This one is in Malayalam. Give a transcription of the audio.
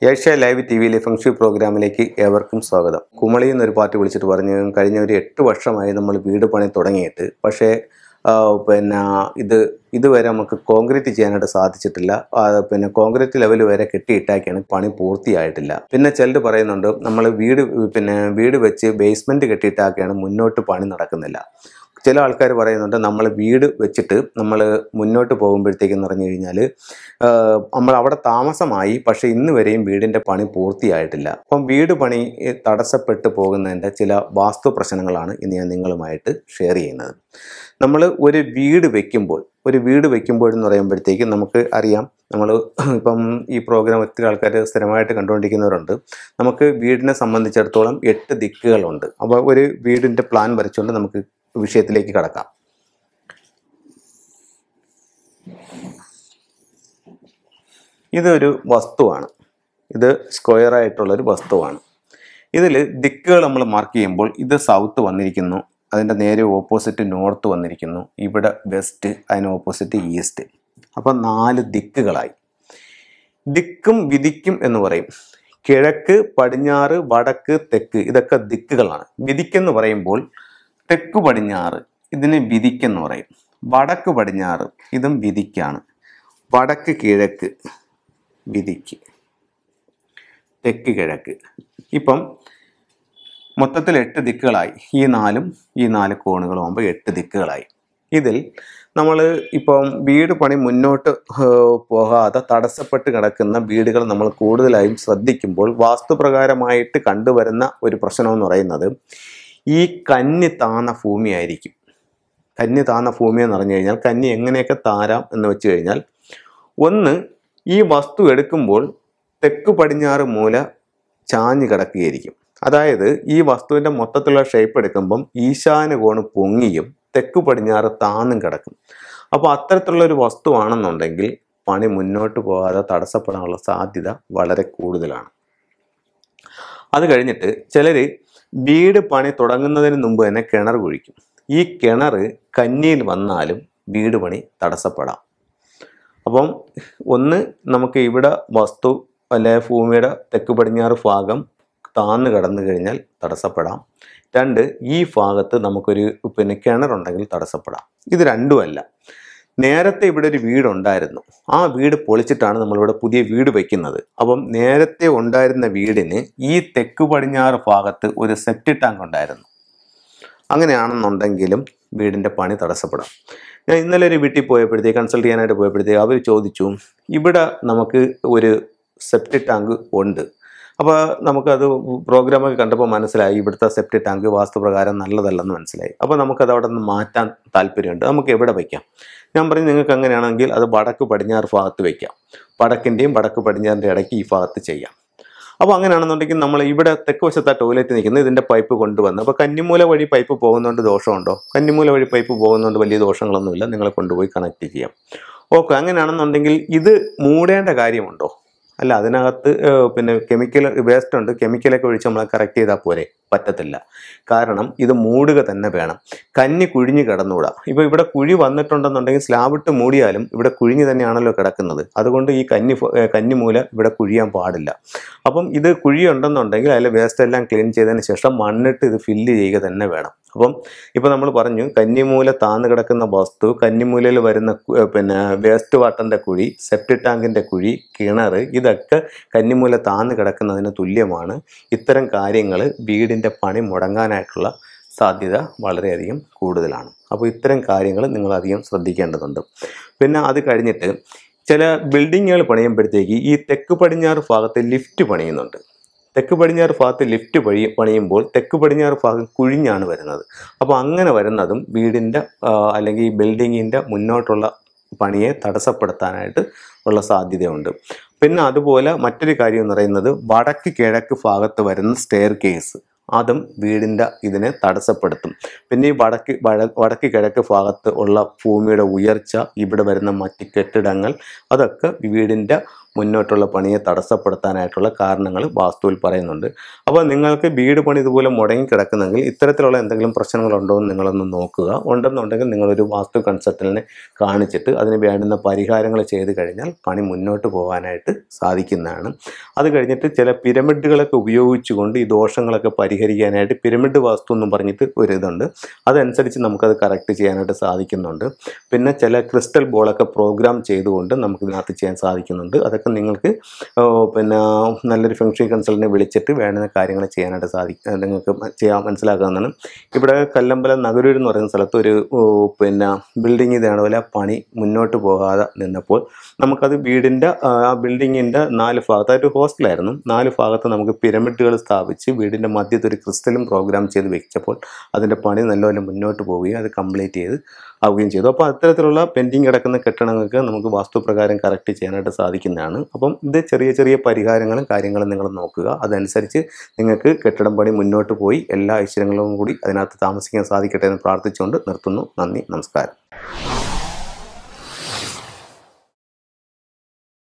Asia Live TV le function program like Evercum Sagada. Kumali and the party which it were in Karinari to Washam, the Mulbeed upon a Todanate, Pashe when either where a concrete janitor Sathi Chitilla, or when a concrete level where a kitty attack and a pani porti idilla. Pin a child paran under Namalabeed pin a bead which a basement to get attack and a munno to pan in the Racanilla. Chella Alcar Varana, Namalabeed Vichit, Namala Munno to Pomber taken Ranale, Amala Tamasamai, Pasha in the very bead into Pani Porti Idilla. From bead to Pani, Tatasa Pet to Pogan and Chilla, Vastu Prasangalana in the Angalamite, Sherry in Namala were a bead vacuum board. ഒരു വീട് വെക്കുമ്പോൾ എന്ന് പറയുമ്പോഴേക്കും നമുക്ക് അറിയാം നമ്മൾ ഇപ്പം ഈ പ്രോഗ്രാം എത്ര ആൾക്കാർ സ്ഥിരമായിട്ട് കണ്ടുകൊണ്ടിരിക്കുന്നവരുണ്ട് നമുക്ക് വീടിനെ സംബന്ധിച്ചിടത്തോളം 8 ദിക്കുകൾ ഉണ്ട് അപ്പോൾ ഒരു വീടിന്റെ പ്ലാൻ വരച്ചുകൊണ്ട് നമുക്ക് വിഷയത്തിലേക്ക് കടക്കാം ഇതൊരു വസ്തുവാണ് ഇത് സ്ക്വയർ ആയിട്ടുള്ള ഒരു വസ്തുവാണ് ഇതിൽ ദിക്കുകൾ നമ്മൾ മാർക്ക് ചെയ്യുമ്പോൾ ഇത് സൗത്ത് വന്നിരിക്കുന്നു അതിന്റെ നേരെ ഓപ്പോസിറ്റ് നോർത്ത് വന്നിരിക്കുന്നു ഇവിടെ വെസ്റ്റ് അതിന് ഓപ്പോസിറ്റ് ഈസ്റ്റ് അപ്പോൾ നാല് ദിക്കുകളായി ദിക്കും വിദിക്കും എന്ന് പറയും കിഴക്ക് പടിഞ്ഞാറ് വടക്ക് തെക്ക് ഇതൊക്കെ ദിക്കുകളാണ് വിദിക്ക് എന്ന് പറയുമ്പോൾ തെക്ക് പടിഞ്ഞാറ് ഇതിനെ വിദിക്ക് എന്ന് പറയും വടക്ക് പടിഞ്ഞാറ് ഇതും വിദിക്കാണ് വടക്ക് കിഴക്ക് വിദിക്ക് തെക്ക് കിഴക്ക് ഇപ്പം മൊത്തത്തിൽ 8 ദിക്കുകളായി ഈ നാലും ഈ നാല് കോണുകളും ആവുമ്പോൾ 8 ദിക്കുകളായി ഇതിൽ നമ്മൾ ഇപ്പോൾ വീട് പണി മുന്നോട്ട് പോകാതെ തടസ്സപ്പെട്ട് കിടക്കുന്ന വീടുകൾ നമ്മൾ കൂടുതലായി ശ്രദ്ധിക്കുമ്പോൾ വാസ്തുപ്രകാരമായിട്ട് കണ്ടുവരുന്ന ഒരു പ്രശ്നം എന്ന് പറയുന്നത് ഈ കന്നി താന്ന ഭൂമി ആയിരിക്കും കന്നി താന്ന ഭൂമി എന്ന് പറഞ്ഞു കഴിഞ്ഞാൽ കന്നി എങ്ങനെയൊക്കെ താരാം എന്ന് വെച്ച് കഴിഞ്ഞാൽ ഒന്ന് ഈ വസ്തു എടുക്കുമ്പോൾ തെക്ക് പടിഞ്ഞാറ് മൂല ചാഞ്ഞു കിടക്കുകയായിരിക്കും അതായത് ഈ വസ്തുവിന്റെ മൊത്തത്തിലുള്ള ഷേപ്പ് എടുക്കുമ്പോൾ ഈശാന കോണ് പൊങ്ങിയും തെക്ക് പടിഞ്ഞാറ് താന്നും കിടക്കും അപ്പോൾ അത്തരത്തിലുള്ള ഒരു വസ്തുവാണെന്നുണ്ടെങ്കിൽ പണി മുന്നോട്ട് പോകാതെ തടസ്സപ്പെടാനുള്ള സാധ്യത വളരെ കൂടുതലാണ് അത് കഴിഞ്ഞിട്ട് ചിലര് വീട് പണി തുടങ്ങുന്നതിന് മുൻപ് തന്നെ കിണർ കുഴിക്കും ഈ കിണർ കന്നിയിൽ വന്നാലും വീട് പണി തടസ്സപ്പെടാം അപ്പം ഒന്ന് നമുക്ക് ഇവിടെ വസ്തു അല്ലേ ഭൂമിയുടെ തെക്ക് പടിഞ്ഞാറ് ഭാഗം താന്ന് കടന്നു കഴിഞ്ഞാൽ തടസ്സപ്പെടാം രണ്ട് ഈ ഭാഗത്ത് നമുക്കൊരു കിണർ ഉണ്ടെങ്കിൽ തടസ്സപ്പെടാം ഇത് രണ്ടുമല്ല നേരത്തെ ഇവിടെ ഒരു വീട് ഉണ്ടായിരുന്നു ആ വീട് പൊളിച്ചിട്ടാണ് നമ്മൾ ഇവിടെ പുതിയ വീട് വെക്കുന്നത് അപ്പം നേരത്തെ ഉണ്ടായിരുന്ന വീടിന് ഈ തെക്ക് പടിഞ്ഞാറ് ഭാഗത്ത് ഒരു സെപ്റ്റിക് ടാങ്ക് ഉണ്ടായിരുന്നു അങ്ങനെയാണെന്നുണ്ടെങ്കിലും വീടിന്റെ പണി തടസ്സപ്പെടാം ഞാൻ ഇന്നലെ ഒരു വീട്ടിൽ പോയപ്പോഴത്തേക്ക് കൺസൾട്ട് ചെയ്യാനായിട്ട് പോയപ്പോഴത്തേക്ക് അവർ ചോദിച്ചു ഇവിടെ നമുക്ക് ഒരു സെപ്റ്റിക് ടാങ്ക് ഉണ്ട് അപ്പോൾ നമുക്ക് അത് പ്രോഗ്രാം ഒക്കെ കണ്ടപ്പോൾ മനസ്സിലായി ഇവിടുത്തെ സെപ്റ്റിക് ടാങ്ക് വാസ്തുപ്രകാരം നല്ലതല്ലെന്ന് മനസ്സിലായി അപ്പോൾ നമുക്ക് അത് അവിടെ നിന്ന് മാറ്റാൻ താല്പര്യമുണ്ട് നമുക്ക് എവിടെ വെക്കാം ഞാൻ പറഞ്ഞു നിങ്ങൾക്ക് അങ്ങനെയാണെങ്കിൽ അത് വടക്ക് പടിഞ്ഞാറ് ഭാഗത്ത് വെക്കാം വടക്കിൻ്റെയും വടക്ക് പടിഞ്ഞാറിൻ്റെ ഇടയ്ക്ക് ഈ ഭാഗത്ത് ചെയ്യാം അപ്പോൾ അങ്ങനെയാണെന്നുണ്ടെങ്കിൽ നമ്മൾ ഇവിടെ തെക്ക് വശത്ത് ടോയ്ലറ്റ് നിൽക്കുന്നത് ഇതിൻ്റെ പൈപ്പ് കൊണ്ടുവന്ന് അപ്പോൾ കന്നിമൂല വഴി പൈപ്പ് പോകുന്നതുകൊണ്ട് ദോഷമുണ്ടോ കന്നിമൂല വഴി പൈപ്പ് പോകുന്നതുകൊണ്ട് വലിയ ദോഷങ്ങളൊന്നുമില്ല നിങ്ങൾ കൊണ്ടുപോയി കണക്ട് ചെയ്യാം ഓക്കെ അങ്ങനെയാണെന്നുണ്ടെങ്കിൽ ഇത് മൂടേണ്ട കാര്യമുണ്ടോ അല്ല അതിനകത്ത് കെമിക്കൽ വേസ്റ്റ് ഉണ്ട് കെമിക്കലൊക്കെ ഒഴിച്ച് നമ്മൾ കറക്റ്റ് ചെയ്താൽ പോരെ പറ്റത്തില്ല കാരണം ഇത് മൂടുക തന്നെ വേണം കന്നി കുഴിഞ്ഞു കിടന്നുകൂടാ ഇപ്പോൾ ഇവിടെ കുഴി വന്നിട്ടുണ്ടെന്നുണ്ടെങ്കിൽ സ്ലാബിട്ട് മൂടിയാലും ഇവിടെ കുഴിഞ്ഞു തന്നെയാണല്ലോ കിടക്കുന്നത് അതുകൊണ്ട് ഈ കന്നിമൂല ഇവിടെ കുഴിയാൻ പാടില്ല അപ്പം ഇത് കുഴിയുണ്ടെന്നുണ്ടെങ്കിൽ അതിലെ വേസ്റ്റ് എല്ലാം ക്ലീൻ ചെയ്തതിന് ശേഷം മണ്ണിട്ട് ഇത് ഫില്ല് ചെയ്യുക തന്നെ വേണം അപ്പം ഇപ്പോൾ നമ്മൾ പറഞ്ഞു കന്നിമൂല താന്ന് കിടക്കുന്ന വസ്തു കന്നിമൂലയിൽ വരുന്ന വേസ്റ്റ് വാട്ടറിൻ്റെ കുഴി സെപ്റ്റിക് ടാങ്കിൻ്റെ കുഴി കിണർ ഇതൊക്കെ കന്നിമൂല താന്ന് കിടക്കുന്നതിന് തുല്യമാണ് ഇത്തരം കാര്യങ്ങൾ വീടിൻ്റെ പണി മുടങ്ങാനായിട്ടുള്ള സാധ്യത വളരെയധികം കൂടുതലാണ് അപ്പോൾ ഇത്തരം കാര്യങ്ങൾ നിങ്ങൾ അധികം ശ്രദ്ധിക്കേണ്ടതുണ്ട് പിന്നെ അത് കഴിഞ്ഞിട്ട് ചില ബിൽഡിങ്ങുകൾ പണിയുമ്പോഴത്തേക്ക് ഈ തെക്ക് പടിഞ്ഞാറ് ഭാഗത്ത് ലിഫ്റ്റ് പണിയുന്നുണ്ട് തെക്ക് പടിഞ്ഞാറ് ഭാഗത്ത് ലിഫ്റ്റ് പണിയുമ്പോൾ തെക്ക് പടിഞ്ഞാറ് ഭാഗം കുഴിഞ്ഞാണ് വരുന്നത് അപ്പോൾ അങ്ങനെ വരുന്നതും വീടിൻ്റെ അല്ലെങ്കിൽ ഈ ബിൽഡിങ്ങിൻ്റെ മുന്നോട്ടുള്ള പണിയെ തടസ്സപ്പെടുത്താനായിട്ട് ഉള്ള സാധ്യതയുണ്ട് പിന്നെ അതുപോലെ മറ്റൊരു കാര്യം എന്ന് പറയുന്നത് വടക്ക് കിഴക്ക് ഭാഗത്ത് വരുന്ന സ്റ്റെയർ കേസ് അതും വീടിൻ്റെ ഇതിനെ തടസ്സപ്പെടുത്തും പിന്നെ ഈ വടക്ക് കിഴക്ക് ഭാഗത്ത് ഉള്ള ഭൂമിയുടെ ഉയർച്ച ഇവിടെ വരുന്ന മറ്റ് കെട്ടിടങ്ങൾ അതൊക്കെ വീടിൻ്റെ മുന്നോട്ടുള്ള പണിയെ തടസ്സപ്പെടുത്താനായിട്ടുള്ള കാരണങ്ങൾ വാസ്തുവിൽ പറയുന്നുണ്ട്. അപ്പോൾ നിങ്ങൾക്ക് വീട് പണി ഇതുപോലെ മുടങ്ങി കിടക്കുന്നെങ്കിൽ ഇത്തരത്തിലുള്ള എന്തെങ്കിലും പ്രശ്നങ്ങളുണ്ടോ എന്ന് നിങ്ങളൊന്ന് നോക്കുക. ഉണ്ടെന്നുണ്ടെങ്കിൽ നിങ്ങളൊരു വാസ്തു കൺസൾട്ടന്റിനെ കാണിച്ചിട്ട് അതിന് വേണ്ടുന്ന പരിഹാരങ്ങൾ ചെയ്ത് കഴിഞ്ഞാൽ പണി മുന്നോട്ട് പോകാനായിട്ട് സാധിക്കുന്നതാണ്. അത് കഴിഞ്ഞിട്ട് ചില പിരമിഡുകളൊക്കെ ഉപയോഗിച്ചുകൊണ്ട് ഈ ദോഷങ്ങളൊക്കെ പരിഹരിക്കാനായിട്ട് പിരമിഡ് വാസ്തു എന്നും പറഞ്ഞിട്ട് ഒരു ഇതുണ്ട്, അതനുസരിച്ച് നമുക്കത് കറക്റ്റ് ചെയ്യാനായിട്ട് സാധിക്കുന്നുണ്ട്. പിന്നെ ചില ക്രിസ്റ്റൽ ബോളൊക്കെ പ്രോഗ്രാം ചെയ്തുകൊണ്ട് നമുക്കിതിനകത്ത് ചെയ്യാൻ സാധിക്കുന്നുണ്ട്. അതൊക്കെ നിങ്ങൾക്ക് പിന്നെ നല്ലൊരു ഫെങ്ഷി കൺസൾട്ടിനെ വിളിച്ചിട്ട് വേണ്ടുന്ന കാര്യങ്ങൾ ചെയ്യാനായിട്ട് സാധിക്കും, നിങ്ങൾക്ക് ചെയ്യാൻ മനസ്സിലാക്കാവുന്നതാണ്. ഇവിടെ കല്ലമ്പലം നഗരൂർ എന്ന് പറയുന്ന സ്ഥലത്ത് ഒരു പിന്നെ ബിൽഡിംഗ് ഇതാണ് പോലെ പണി മുന്നോട്ട് പോകാതെ നിന്നപ്പോൾ നമുക്കത് വീടിൻ്റെ ആ ബിൽഡിങ്ങിൻ്റെ 4 ഭാഗത്ത് ഒരു ഹോസ്റ്റലായിരുന്നു, 4 ഭാഗത്ത് നമുക്ക് പിരമിഡുകൾ സ്ഥാപിച്ച് വീടിൻ്റെ മധ്യത്ത് ഒരു ക്രിസ്റ്റലും പ്രോഗ്രാം ചെയ്ത് വെച്ചപ്പോൾ അതിൻ്റെ പണി നല്ലപോലെ മുന്നോട്ട് പോവുകയും അത് കംപ്ലീറ്റ് ചെയ്ത് ആവുകയും ചെയ്തു. അപ്പോൾ അത്തരത്തിലുള്ള പെൻഡിങ് കിടക്കുന്ന കെട്ടിടങ്ങൾക്ക് നമുക്ക് വാസ്തുപ്രകാരം കറക്റ്റ് ചെയ്യാനായിട്ട് സാധിക്കുന്നതാണ്. അപ്പം ഇത് ചെറിയ ചെറിയ പരിഹാരങ്ങളും കാര്യങ്ങളും നിങ്ങൾ നോക്കുക, അതനുസരിച്ച് നിങ്ങൾക്ക് കെട്ടിടം പണി മുന്നോട്ട് പോയി എല്ലാ ഐശ്വര്യങ്ങളും കൂടി അതിനകത്ത് താമസിക്കാൻ സാധിക്കട്ടെ എന്ന് പ്രാർത്ഥിച്ചുകൊണ്ട് നിർത്തുന്നു. നന്ദി, നമസ്കാരം.